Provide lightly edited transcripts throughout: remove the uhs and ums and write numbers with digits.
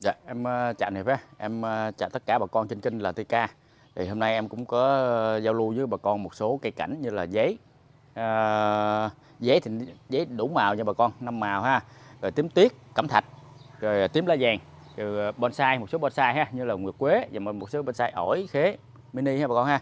Dạ, em chào Hiệp á, em chào tất cả bà con trên kênh LTK. Thì hôm nay em cũng có giao lưu với bà con một số cây cảnh như là giấy. Giấy thì giấy đủ màu nha bà con, 5 màu ha. Rồi tím tuyết, cẩm thạch, rồi tím lá vàng, rồi bonsai, một số bonsai ha, như là nguyệt quế và một số bonsai ổi, khế, mini ha bà con ha.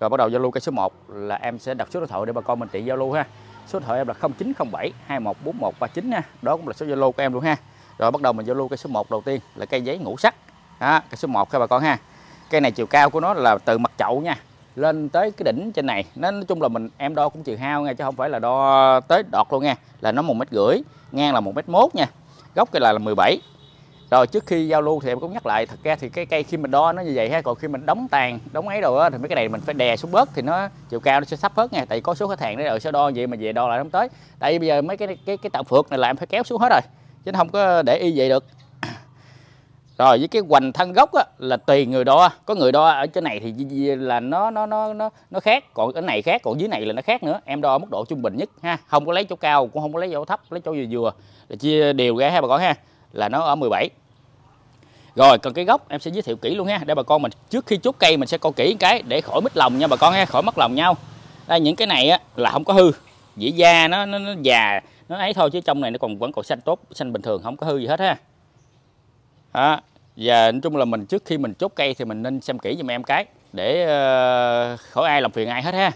Rồi bắt đầu giao lưu cây số 1 là em sẽ đọc số điện thoại để bà con mình tiện giao lưu ha. Số điện thoại em là 0907 214139 ha. Đó cũng là số Zalo của em luôn ha. Rồi bắt đầu mình giao lưu cây số 1 đầu tiên là cây giấy ngũ sắc. Đó, cây số 1 các bà con ha. Cây này chiều cao của nó là từ mặt chậu nha, lên tới cái đỉnh trên này. Nói chung là em đo cũng chiều hao nha, chứ không phải là đo tới đọt luôn nha. Là nó 1,5 m, ngang là 1,1 m nha. Góc cây là 17. Rồi trước khi giao lưu thì em cũng nhắc lại, thật ra thì cái cây khi mình đo nó như vậy ha, còn khi mình đóng tàn, đóng ấy đồ đó, thì mấy cái này mình phải đè xuống bớt thì nó chiều cao nó sẽ thấp hơn nha. Tại có số khách hàng đấy rồi sẽ đo vậy mà về đo lại không tới. Tại bây giờ mấy cái tạng phược này là em phải kéo xuống hết rồi, chứ không có để y vậy được. Rồi với cái hoành thân gốc á, là tùy người đo, có người đo ở trên này thì là nó khác, còn ở này khác, còn dưới này là nó khác nữa. Em đo mức độ trung bình nhất ha, không có lấy chỗ cao cũng không có lấy chỗ thấp, lấy chỗ vừa để chia đều ra ha bà con ha, là nó ở 17. Rồi còn cái gốc em sẽ giới thiệu kỹ luôn ha, để bà con mình trước khi chốt cây mình sẽ coi kỹ cái để khỏi mất lòng nha bà con ha, khỏi mất lòng nhau. Đây, những cái này á, là không có hư, dĩa da nó già nó ấy thôi, chứ trong này nó vẫn còn xanh tốt, xanh bình thường, không có hư gì hết ha. Đó. Và nói chung là mình trước khi mình chốt cây thì mình nên xem kỹ giùm em cái để khỏi ai làm phiền ai hết ha.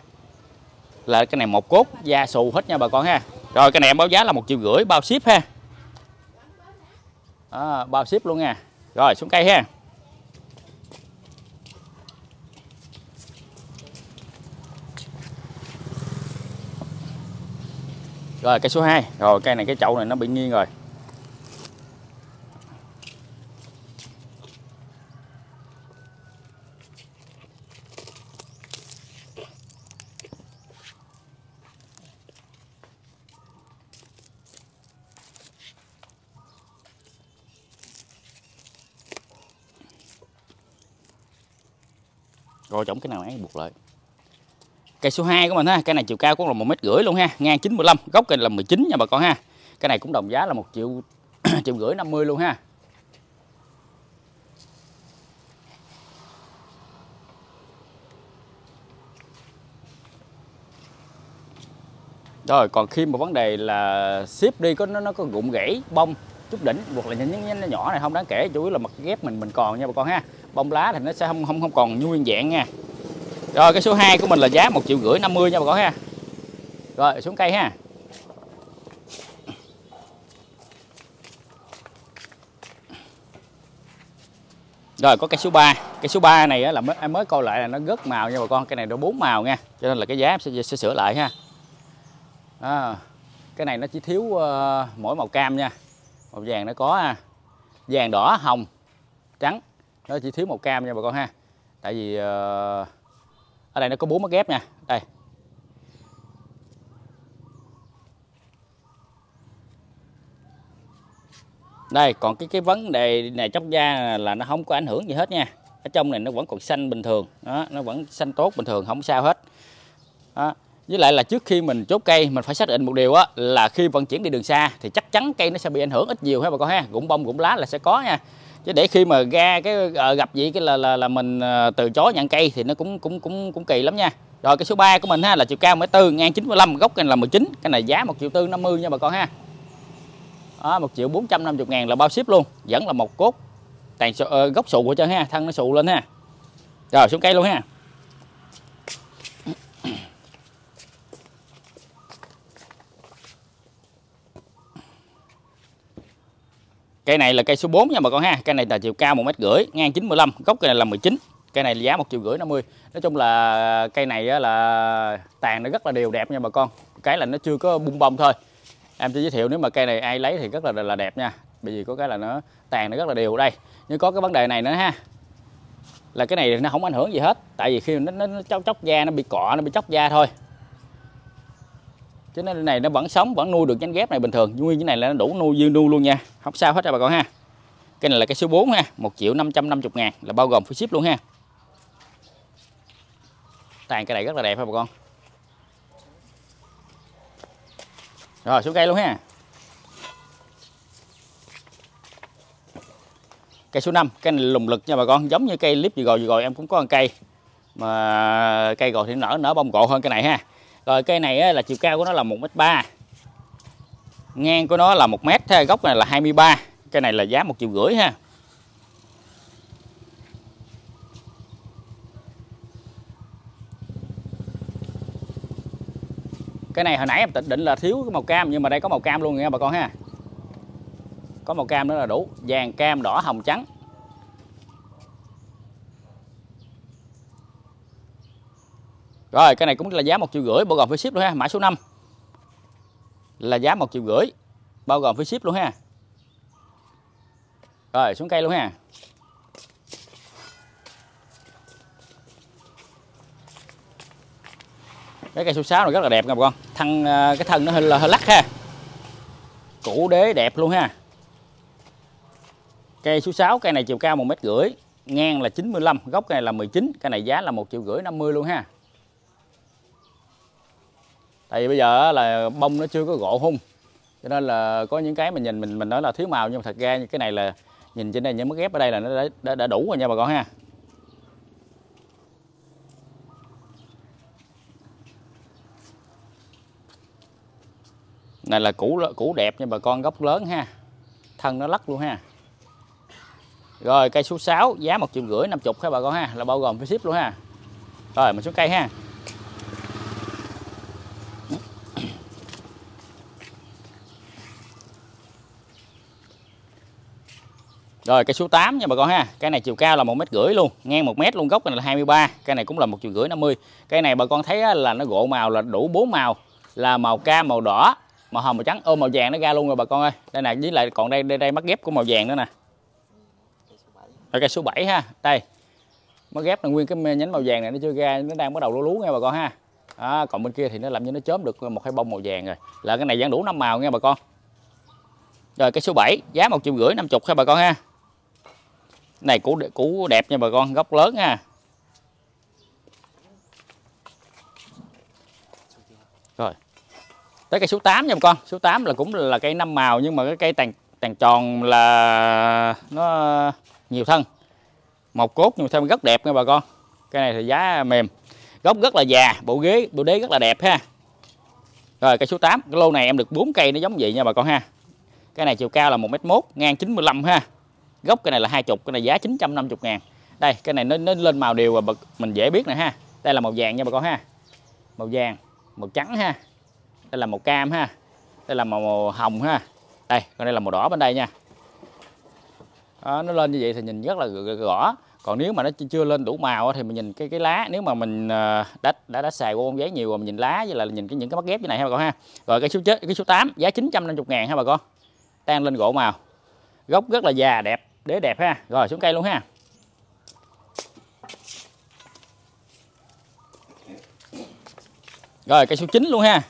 Là cái này một cốt da xù hết nha bà con ha. Rồi cái này em báo giá là 1,5 triệu bao ship ha. Đó, bao ship luôn nha. Rồi xuống cây ha. Rồi cây số 2. Rồi cây này, cái chậu này nó bị nghiêng rồi. Rồi trồng cái nào ấy buộc lại. Cây số 2 của mình ha, cây này chiều cao cũng là 1,5 m luôn ha, ngang 95, góc cây là 19 nha bà con ha. Cái này cũng đồng giá là 1,5 triệu luôn ha. Rồi còn khi mà vấn đề là ship đi có nó có rụng gãy bông chút đỉnh hoặc là nhánh nhỏ này không đáng kể, chủ yếu là mặt ghép mình còn nha bà con ha. Bông lá thì nó sẽ không còn nguyên dạng nha. Rồi cái số 2 của mình là giá 1,5 triệu nha bà con ha. Rồi xuống cây ha. Rồi có cây số 3. Cây số 3 này là em mới coi lại là nó rớt màu nha bà con, cây này nó 4 màu nha. Cho nên là cái giá em sẽ sửa lại ha. À, cái này nó chỉ thiếu mỗi màu cam nha. Màu vàng nó có ha. Vàng, đỏ, hồng, trắng. Nó chỉ thiếu màu cam nha bà con ha. Tại vì ở đây nó có 4 mắt ghép nha. Đây. Đây, còn cái vấn đề này chóc da là nó không có ảnh hưởng gì hết nha. Ở trong này nó vẫn còn xanh bình thường. Đó, nó vẫn xanh tốt bình thường, không sao hết. Đó. Với lại là trước khi mình chốt cây mình phải xác định một điều á, là khi vận chuyển đi đường xa thì chắc chắn cây nó sẽ bị ảnh hưởng ít nhiều ha bà con ha. Rụng bông, rụng lá là sẽ có nha. Chứ để khi mà ra cái gặp gì cái là mình từ chối nhận cây thì nó cũng kỳ lắm nha. Rồi cái số 3 của mình ha, là chiều cao 1,4 m, ngang 95, góc này là 19. Cái này giá 1,4 triệu nha bà con ha. Đó, 1,450 triệu là bao ship luôn. Vẫn là một cốt tàn gốc sụ hết trơn ha, thân nó sụ lên ha. Rồi xuống cây luôn ha. Cây này là cây số 4 nha bà con ha. Cây này là chiều cao 1,5 m, ngang 95, gốc cây này là 19. Cây này là giá 1,5 triệu. Nói chung là cây này là tàn nó rất là đều đẹp nha bà con. Cái là nó chưa có bung bông thôi. Em sẽ giới thiệu nếu mà cây này ai lấy thì rất là đẹp nha. Bởi vì có cái là nó tàn nó rất là đều đây. Nhưng có cái vấn đề này nữa ha. Là cái này nó không ảnh hưởng gì hết. Tại vì khi nó chóc da, nó bị cọ, nó bị chóc da thôi. Chứ nên này nó vẫn sống, vẫn nuôi được nhánh ghép này bình thường. Nuôi như này là nó đủ nuôi dư nuôi luôn nha. Không sao hết ra bà con ha. Cái này là cái số 4 ha, 1,550 ngàn là bao gồm phí ship luôn ha. Tàn cái này rất là đẹp ha bà con. Rồi xuống cây luôn ha. Cây số 5, cây này lùng lực nha bà con, giống như cây clip vừa rồi em cũng có một cây mà cây rồi thì nở bông gộ hơn cây này ha. Rồi cây này á, là chiều cao của nó là 1m3, ngang của nó là 1m, góc này là 23. Cây này là giá 1,5 triệu ha. Cái này hồi nãy em định là thiếu cái màu cam, nhưng mà đây có màu cam luôn nha bà con ha. Có màu cam nữa là đủ, vàng, cam, đỏ, hồng, trắng. Rồi cái này cũng là giá 1,5 triệu, bao gồm phí ship luôn ha. Mã số 5 là giá 1,5 triệu, bao gồm phí ship luôn ha. Rồi xuống cây luôn ha. Cái cây số 6 này rất là đẹp nha bà con. Cái thân nó hơi lắc ha. Củ đế đẹp luôn ha. Cây số 6, cây này chiều cao 1,5 m, ngang là 95, góc này là 19, cây này giá là 1,5 triệu luôn ha. Tại vì bây giờ là bông nó chưa có gỗ hung, cho nên là có những cái mình nhìn mình nói là thiếu màu, nhưng mà thật ra cái này là nhìn trên đây những mức ghép ở đây là nó đã đủ rồi nha bà con ha. Này là củ đẹp nha bà con, gốc lớn ha, thân nó lắc luôn ha. Rồi cây số 6 giá 1,5 triệu, 50 ha bà con ha, là bao gồm phí ship luôn ha. Rồi mình xuống cây ha. Rồi cây số 8 nha bà con ha. Cây này chiều cao là 1,5 m luôn, ngang 1m luôn, góc này là 23, cây này cũng là 1,5 triệu 50. Cây này bà con thấy là nó gộ màu là đủ 4 màu, là màu cam, màu đỏ, màu hồng, màu trắng, màu vàng nó ra luôn rồi bà con ơi. Đây nè, với lại còn đây mắt ghép của màu vàng nữa nè. Rồi cây số 7 ha. Đây. Mắt ghép là nguyên cái nhánh màu vàng này nó chưa ra, nó đang bắt đầu lú lú nha bà con ha. À, còn bên kia thì nó làm như nó chớm được một hai bông màu vàng rồi. Là cái này vẫn đủ 5 màu nha bà con. Rồi cây số 7 giá 1,5 triệu 50 ha bà con ha. Này củ đẹp nha bà con, gốc lớn ha. Rồi. Tới cây số 8 nha bà con. Số 8 là cũng là cây 5 màu, nhưng mà cái cây tàn tròn là nó nhiều thân, một cốt nhiều thân, rất đẹp nha bà con. Cây này thì giá mềm, gốc rất là già, bộ đế rất là đẹp ha. Rồi cây số 8, cái lô này em được 4 cây nó giống vậy nha bà con ha. Cái này chiều cao là 1,1 m, ngang 95 ha. Gốc cái này là 20, cái này giá 950.000. Đây, cái này nó lên màu đều và mình dễ biết nè ha. Đây là màu vàng nha bà con ha. Màu vàng, màu trắng ha. Đây là màu cam ha. Đây là màu hồng ha. Đây, còn đây là màu đỏ bên đây nha. Đó, nó lên như vậy thì nhìn rất là rõ. Còn nếu mà nó chưa lên đủ màu thì mình nhìn cái lá, nếu mà mình đã xài qua bông giấy nhiều rồi, mình nhìn lá với lại nhìn những cái mắt ghép như này ha bà con ha. Rồi cái số 8 giá 950.000 ha bà con. Đang lên gỗ màu. Gốc rất là già, đẹp, đế đẹp ha. Rồi xuống cây luôn ha. Rồi cây số 9 luôn ha.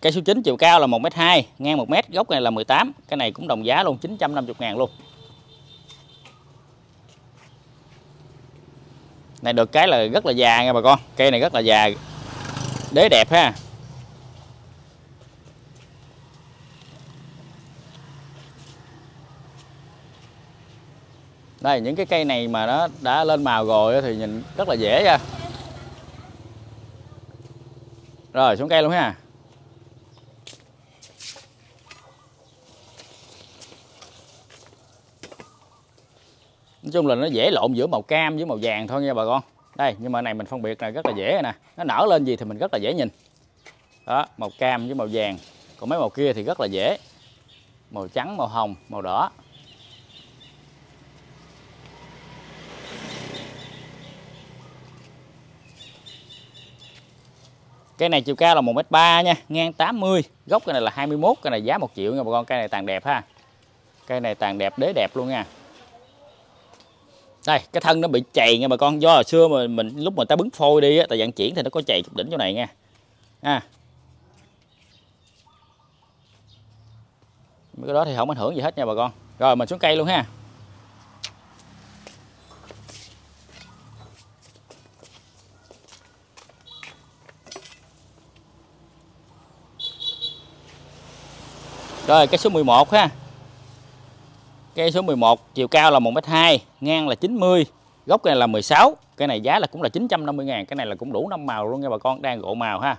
Cây số 9 chiều cao là 1,2 m, ngang 1m, gốc này là 18, cái này cũng đồng giá luôn, 950.000 luôn. Này được cái là rất là già nha bà con, cây này rất là già, đế đẹp ha. Đây những cái cây này mà nó đã lên màu rồi thì nhìn rất là dễ nha. Rồi xuống cây luôn ha. Nói chung là nó dễ lộn giữa màu cam với màu vàng thôi nha bà con. Đây, nhưng mà này mình phân biệt là rất là dễ nè. Nó nở lên gì thì mình rất là dễ nhìn. Đó, màu cam với màu vàng. Còn mấy màu kia thì rất là dễ. Màu trắng, màu hồng, màu đỏ. Cây này chiều cao là 1,3 m nha, ngang 80, gốc cây này là 21, cây này giá 1 triệu nha bà con. Cây này tàn đẹp ha. Cây này tàn đẹp, đế đẹp luôn nha. Đây, cái thân nó bị chày nha bà con, do hồi xưa mà lúc mà ta bứng phôi đi á, tại vận chuyển thì nó có chày chút đỉnh chỗ này nha. Mấy cái đó thì không ảnh hưởng gì hết nha bà con. Rồi mình xuống cây luôn ha. Rồi cây số 11 ha. Cây số 11 chiều cao là 1m2, ngang là 90, gốc này là 16. Cây này giá là cũng là 950 ngàn. Cái này là cũng đủ 5 màu luôn nha bà con, đang gộ màu ha.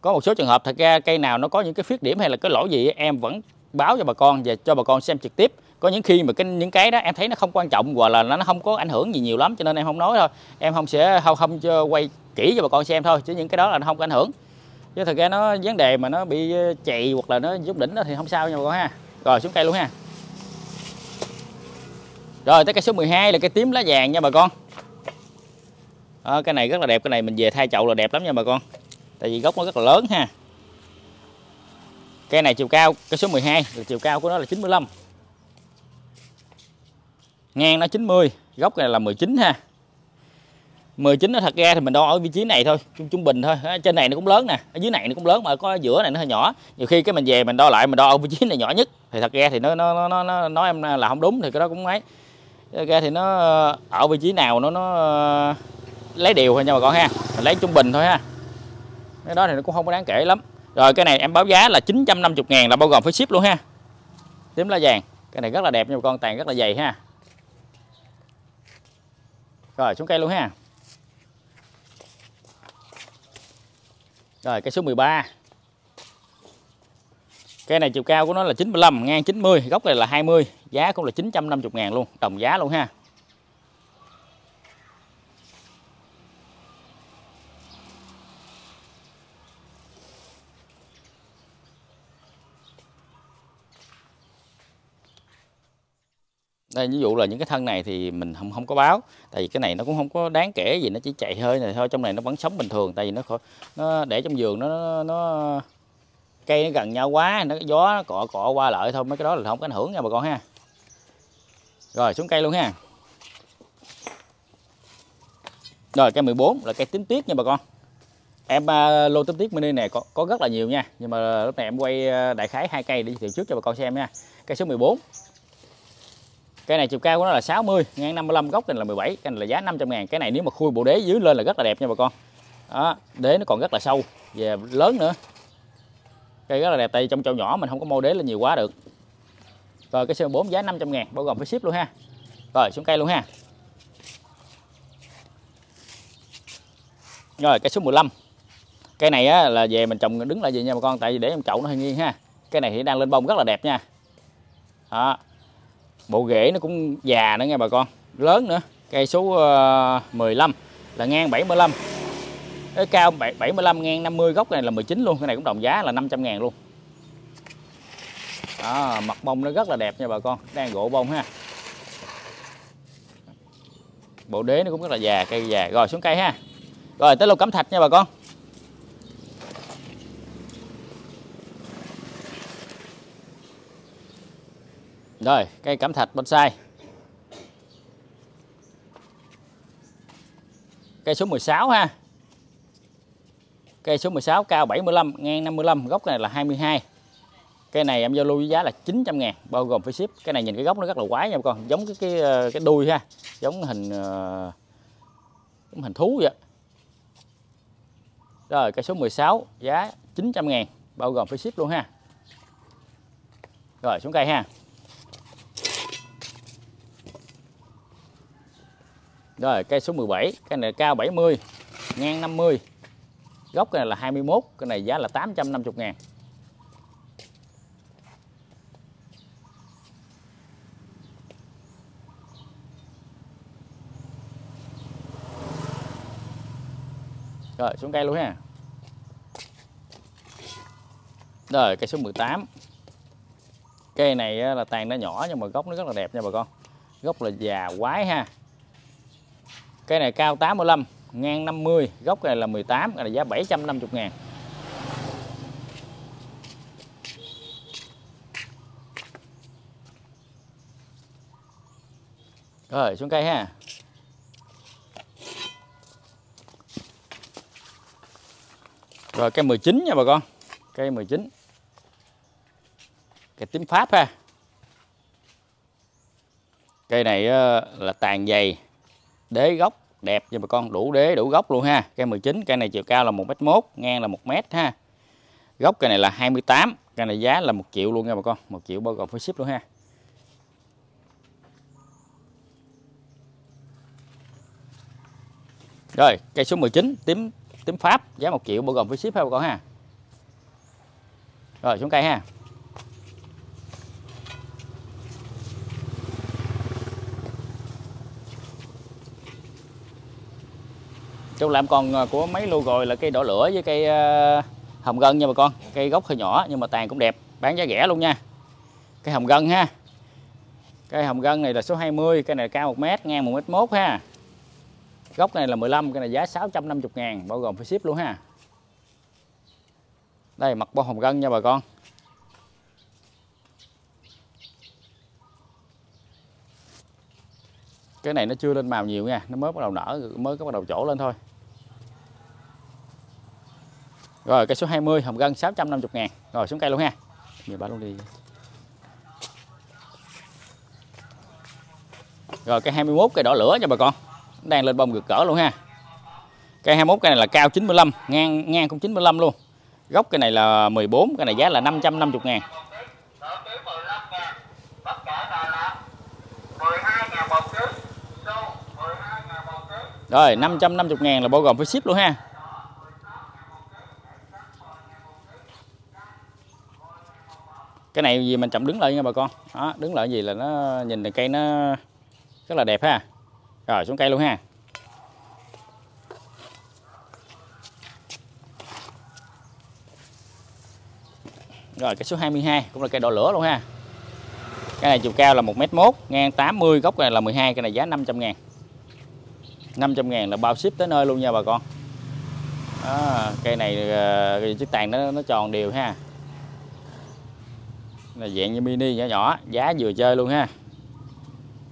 Có một số trường hợp thật ra cây nào nó có những cái khuyết điểm hay là cái lỗi gì em vẫn báo cho bà con và cho bà con xem trực tiếp. Có những khi mà những cái đó em thấy nó không quan trọng hoặc là nó không có ảnh hưởng gì nhiều lắm cho nên em không nói thôi. Em không quay kỹ cho bà con xem thôi, chứ những cái đó là nó không có ảnh hưởng. Chứ thật ra nó vấn đề mà nó bị chạy hoặc là nó rút đỉnh đó thì không sao nha bà con ha. Rồi xuống cây luôn ha. Rồi tới cây số 12 là cây tím lá vàng nha bà con. Cái này rất là đẹp, cái này mình về thay chậu là đẹp lắm nha bà con. Tại vì gốc nó rất là lớn ha. Cây này chiều cao, cây số 12 là chiều cao của nó là 95. Ngang nó 90, gốc này là 19 ha. 19 nó thật ra thì mình đo ở vị trí này thôi, trung bình thôi. Ở trên này nó cũng lớn nè, ở dưới này nó cũng lớn mà có ở giữa này nó hơi nhỏ. Nhiều khi cái mình về mình đo lại mình đo ở vị trí này nhỏ nhất thì thật ra thì nó nói em là không đúng thì cái đó cũng ấy. Thật ra thì nó ở vị trí nào nó lấy điều thôi nha bà con ha. Mình lấy trung bình thôi ha. Cái đó thì nó cũng không có đáng kể lắm. Rồi cái này em báo giá là 950 ngàn là bao gồm phí ship luôn ha. Tím lá vàng, cái này rất là đẹp nha bà con, tàn rất là dày ha. Rồi xuống cây luôn ha. Rồi cây số 13. Cây này chiều cao của nó là 95, ngang 90, gốc này là 20, giá cũng là 950 ngàn luôn, đồng giá luôn ha. Đây, ví dụ là những cái thân này thì mình không có báo, tại vì cái này nó cũng không có đáng kể gì, nó chỉ chạy hơi này thôi, trong này nó vẫn sống bình thường, tại vì nó để trong vườn nó cây nó gần nhau quá, nó gió nó cọ qua lại thôi, mấy cái đó là không có ảnh hưởng nha bà con ha. Rồi xuống cây luôn ha. Rồi cây 14 là cây tím tuyết nha bà con. Em lô tím tuyết mini này có rất là nhiều nha, nhưng mà lúc này em quay đại khái 2 cây để giới thiệu trước cho bà con xem nha. Cây số 14. Cây này chiều cao của nó là 60, ngang 55, gốc này là 17, cái này là giá 500 ngàn. Cái này nếu mà khui bộ đế dưới lên là rất là đẹp nha bà con. Đó, đế nó còn rất là sâu, và lớn nữa. Cây rất là đẹp, tại vì trong chậu nhỏ mình không có mô đế lên nhiều quá được. Rồi cái C4 giá 500 ngàn, bao gồm phí ship luôn ha. Rồi xuống cây luôn ha. Rồi cây số 15. Cây này á, là về mình trồng đứng lại gì nha bà con, tại vì để trong chậu nó hơi nghiêng ha. Cây này thì đang lên bông rất là đẹp nha. Đó. Bộ rễ nó cũng già nữa nha bà con, lớn nữa. Cây số 15 là ngang 75, cái cao 75, ngang 50, gốc này là 19 luôn. Cái này cũng đồng giá là 500 ngàn luôn. Đó, mặt bông nó rất là đẹp nha bà con, đang gỗ bông ha. Bộ đế nó cũng rất là già, cây già. Rồi xuống cây ha. Rồi tới lô cẩm thạch nha bà con. Rồi, cây cẩm thạch bonsai. Cây số 16 ha. Cây số 16 cao 75, ngang 55, gốc này là 22. Cây này em giao lưu với giá là 900 ngàn, bao gồm phí ship. Cái này nhìn cái gốc nó rất là quái nha con, giống cái đuôi ha, giống hình thú vậy. Rồi, cây số 16 giá 900 ngàn, bao gồm phí ship luôn ha. Rồi, xuống cây ha. Rồi cây số 17, cái này cao 70, ngang 50, gốc cái này là 21, cái này giá là 850 ngàn. Rồi xuống cây luôn ha. Rồi cây số 18. Cây này là tàn nó nhỏ nhưng mà gốc nó rất là đẹp nha bà con. Gốc là già quái ha. Cây này cao 85, ngang 50, gốc này là 18, cái này giá 750 ngàn. Rồi xuống cây ha. Rồi cây 19 nha bà con. Cây 19. Cây tím Pháp ha. Cây này là tàn dày, đế gốc đẹp nha bà con, đủ đế đủ gốc luôn ha. Cây 19, cây này chiều cao là 1m1, ngang là 1m ha. Gốc cây này là 28, Cây này giá là 1 triệu luôn nha bà con, 1 triệu bao gồm phí ship luôn ha. Rồi, cây số 19 tím Pháp giá 1 triệu bao gồm phí ship ha bà con ha. Rồi xuống cây ha. Trong làm con của mấy lô rồi là cây đỏ lửa với cây hồng gân nha bà con. Cây gốc hơi nhỏ nhưng mà tàn cũng đẹp, bán giá rẻ luôn nha. Cây hồng gân ha. Cây hồng gân này là số 20, cây này cao 1m, ngang 1m1 ha. Gốc này là 15, cây này giá 650.000 bao gồm phí ship luôn ha. Đây mặt bò hồng gân nha bà con. Cái này nó chưa lên màu nhiều nha, nó mới bắt đầu nở, mới có bắt đầu trổ lên thôi. Rồi cây số 20 hồng gân 650.000. Rồi xuống cây luôn ha. Giờ bà luôn đi. Rồi cây 21 cây đỏ lửa nha bà con. Đang lên bông rực cỡ luôn ha. Cây 21 cây này là cao 95, ngang cũng 95 luôn. Gốc cây này là 14, cây này giá là 550.000. Rồi 550.000 là bao gồm phí ship luôn ha. Cái này gì mình chậm đứng lại nha bà con. Đó, đứng lại gì là nó nhìn được cây nó rất là đẹp ha. Rồi xuống cây luôn ha. Rồi cái số 22 cũng là cây đỏ lửa luôn ha. Cái này chiều cao là 1m1, ngang 80, gốc này là 12, cái này giá 500.000. 500.000 là bao ship tới nơi luôn nha bà con. Đó, cây này chiếc tàn nó tròn đều ha. Là dạng như mini nhỏ nhỏ, giá vừa chơi luôn ha.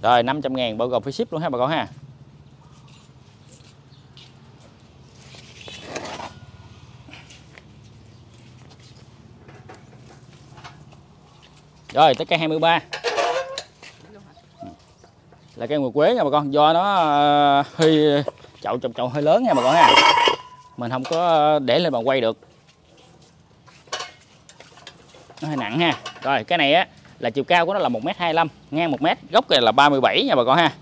Rồi 500.000 bao gồm phí ship luôn ha bà con ha. Rồi tới cây 23 là cây nguyệt quế nha bà con, do nó hơi chậu hơi lớn nha bà con ha, mình không có để lên bàn quay được, nó hơi nặng ha. Rồi cái này á là chiều cao của nó là 1m25, ngang 1m, gốc này là 37 nha bà con ha.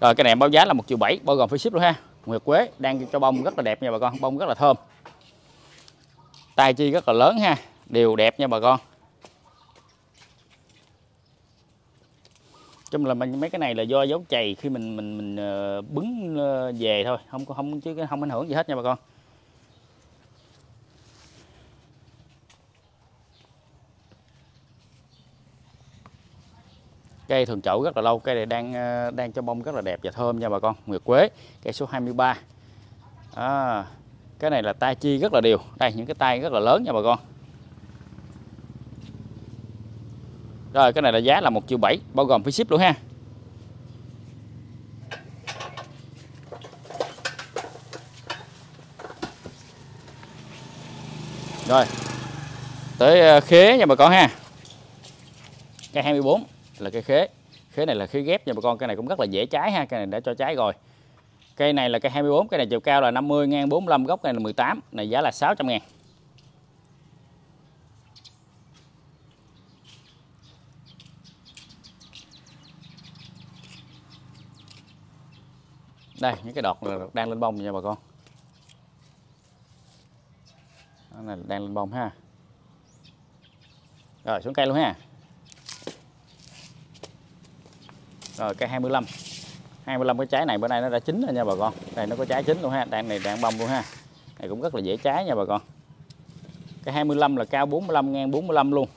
Rồi cái này báo giá là 1.7 triệu bao gồm phí ship luôn ha. Nguyệt quế đang cho bông rất là đẹp nha bà con, bông rất là thơm, tai chi rất là lớn ha, đều đẹp nha bà con. Chung là mấy cái này là do dấu chày khi mình bứng về thôi, không ảnh hưởng gì hết nha bà con. Cây thường chậu rất là lâu, cây này đang cho bông rất là đẹp và thơm nha bà con. Nguyệt quế cây số 23. À, cái này là tai chi rất là đều, đây những cái tai rất là lớn nha bà con. Rồi cái này là giá là 1.7 triệu bao gồm phí ship luôn ha. Rồi tới khế nha bà con ha. Cây 24 là cây khế. Khế này là khế ghép nha bà con, cây này cũng rất là dễ trái ha, cây này đã cho trái rồi. Cây này là cây 24, cây này chiều cao là 50, ngang 45, gốc này là 18, này giá là 600.000. Đây những cái đọt đang lên bông nha bà con. Đó này đang lên bông ha. Rồi xuống cây luôn ha. Rồi cây 25. 25 cái trái này bữa nay nó đã chín rồi nha bà con. Đây nó có trái chín luôn ha, đang này đang bông luôn ha. Này cũng rất là dễ trái nha bà con. Cây 25 là cao 45, ngang 45 luôn.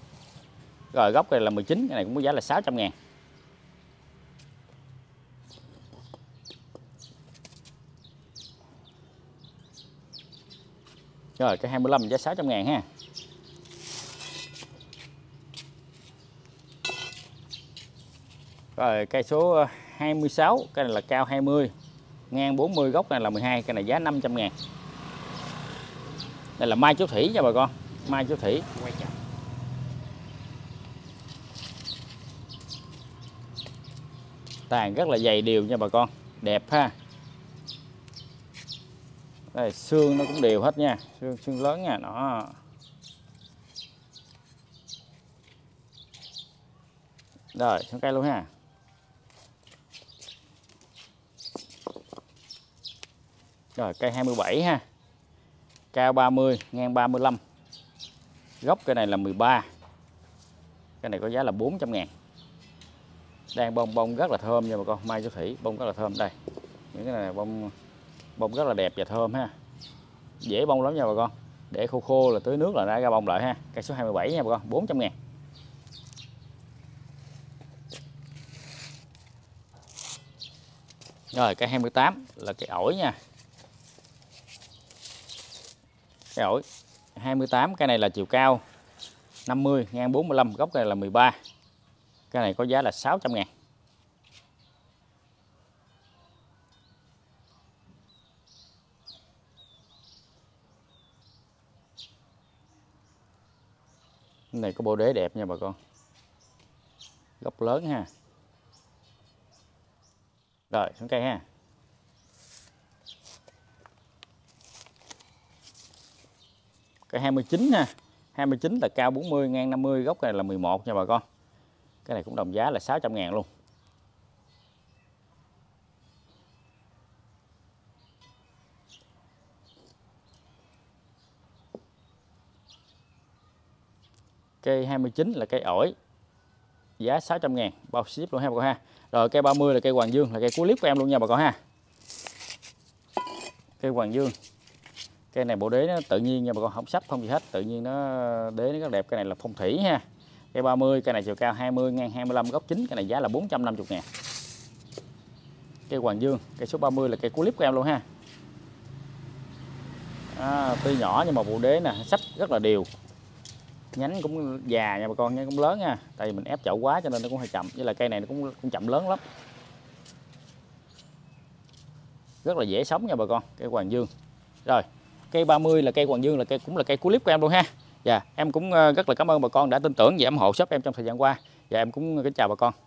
Rồi gốc này là 19, cái này cũng có giá là 600.000. Rồi cái 25 giá 600.000 ha. Rồi cây số 26, cái này là cao 20, ngang 40, gốc này là 12, cái này giá 500.000. Đây là mai chúa thủy nha bà con, mai chúa thủy. Tàn rất là dày đều nha bà con, đẹp ha. Đây, xương nó cũng đều hết nha, xương lớn nha, nó Rồi xuống cây luôn ha. Rồi cây 27 ha. Cao 30, ngang 35. Gốc cây này là 13. Cây này có giá là 400.000. Đang bông rất là thơm nha bà con. Mai chúa thủy bông rất là thơm đây. Những cái này bông rất là đẹp và thơm ha. Dễ bông lắm nha bà con. Để khô khô là tưới nước là ra bông lại ha. Cây số 27 nha bà con, 400.000. Rồi cây 28 là cây ổi nha. Cây ổi 28, cây này là chiều cao 50, ngang 45, gốc này là 13. Cái này có giá là 600.000. Cái này có bộ đế đẹp nha bà con. Gốc lớn ha. Rồi xuống cây ha. Cây 29 ha. 29 là cao 40, ngang 50, gốc này là 11 nha bà con. Cái này cũng đồng giá là 600.000 luôn. Cây 29 là cây ổi, giá 600.000 bao ship luôn ha bà con ha. Rồi cây 30 là cây hoàng dương, là cây cuối clip của em luôn nha bà con ha. Cây hoàng dương, cây này bộ đế nó tự nhiên nha bà con, không sắp không gì hết, tự nhiên nó đế nó rất đẹp. Cái này là phong thủy ha. Cây 30, cây này chiều cao 20, ngang 25, góc 9, cái này giá là 450.000. Cây hoàng dương, cây số 30 là cây cuối clip của em luôn ha. Tuy nhỏ nhưng mà bộ đế nè, sắp rất là đều. Nhánh cũng già nha bà con, nhánh cũng lớn nha. Tại vì mình ép chậu quá cho nên nó cũng hơi chậm. Với là cây này nó cũng chậm lớn lắm. Rất là dễ sống nha bà con, cây hoàng dương. Rồi, cây 30 là cây hoàng dương, cũng là cây cuối clip của em luôn ha. Dạ, em cũng rất là cảm ơn bà con đã tin tưởng và ủng hộ shop em trong thời gian qua. Dạ, em cũng kính chào bà con.